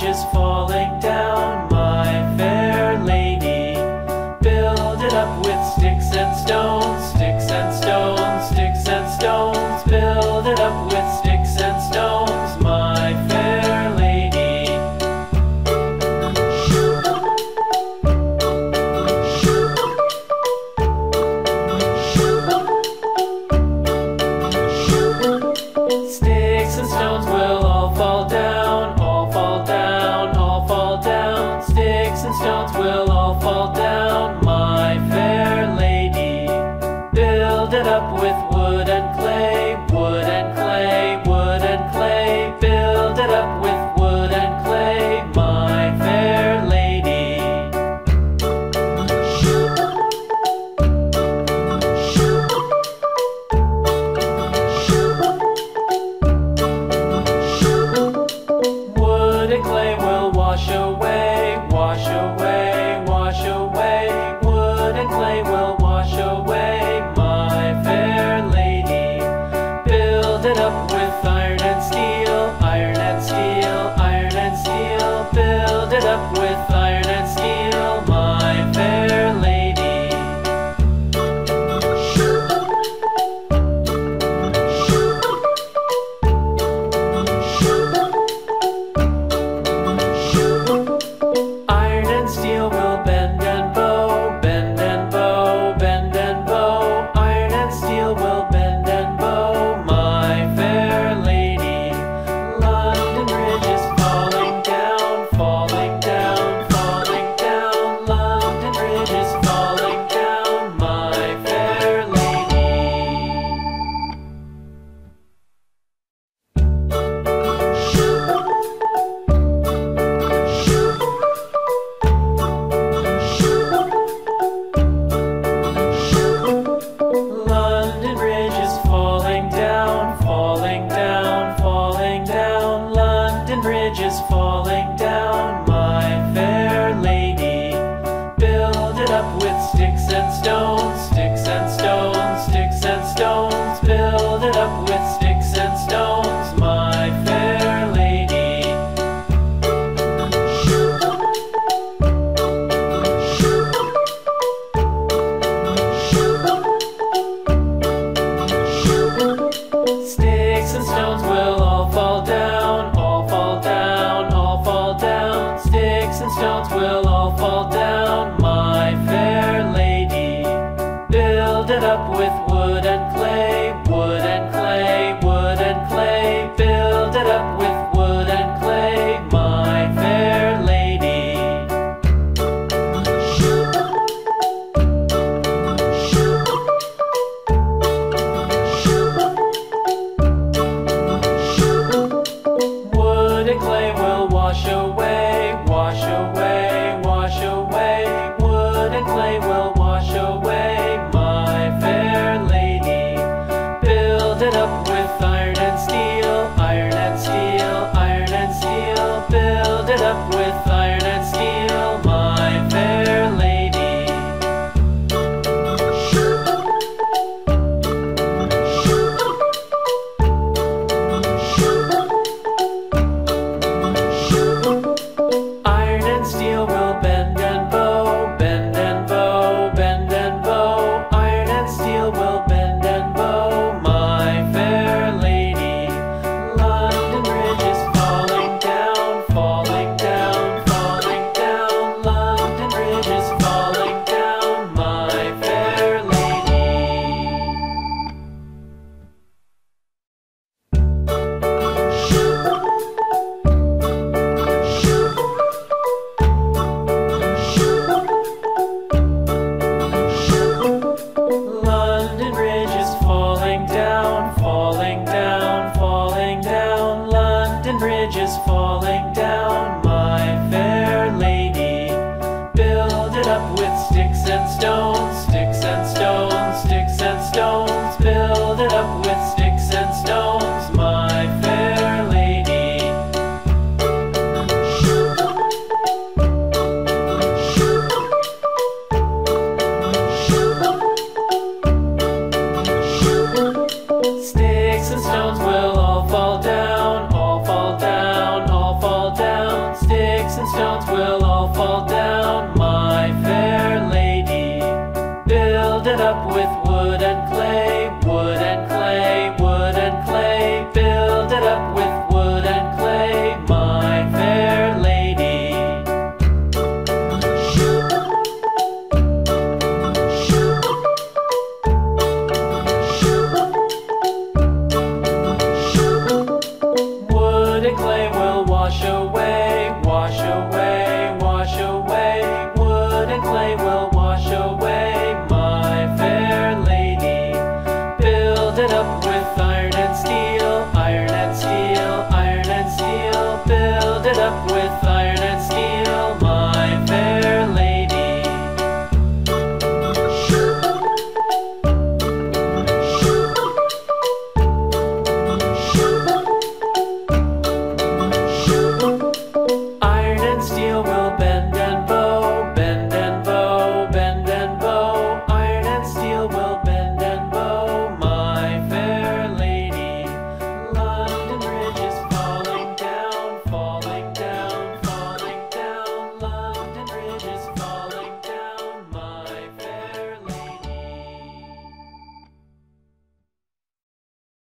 Is falling down, my fair lady. Build it up with sticks and stones, sticks and stones, sticks and stones. Build it up with sticks and stones, my fair lady. Sticks and stones will all fall down. Stones will all fall down, my fair lady. Build it up with wood and clay, wood and clay, wood and clay. Build it up with wood and clay, my fair lady. Wood and clay will wash away, wash away, wash away. Wood and clay will wash away, my fair lady. Build it up with iron and steel, iron and steel, iron and steel. Build it up with iron and steel, my fair lady. Is falling down, my fair lady. Build it up with sticks and stones, sticks and stones, sticks and stones. Build it up with sticks and stones, my fair lady. Sticks and stones will all fall down, stones will all fall down, my fair lady. Build it up with wood and clay, wood and clay, wood and clay. Build it up with wood and clay, my fair lady. Wood and clay will wash away, wash away, wash away. Wood and clay will wash away, my fair lady. Build it up with iron and steel, iron and steel, iron and steel. Build it up with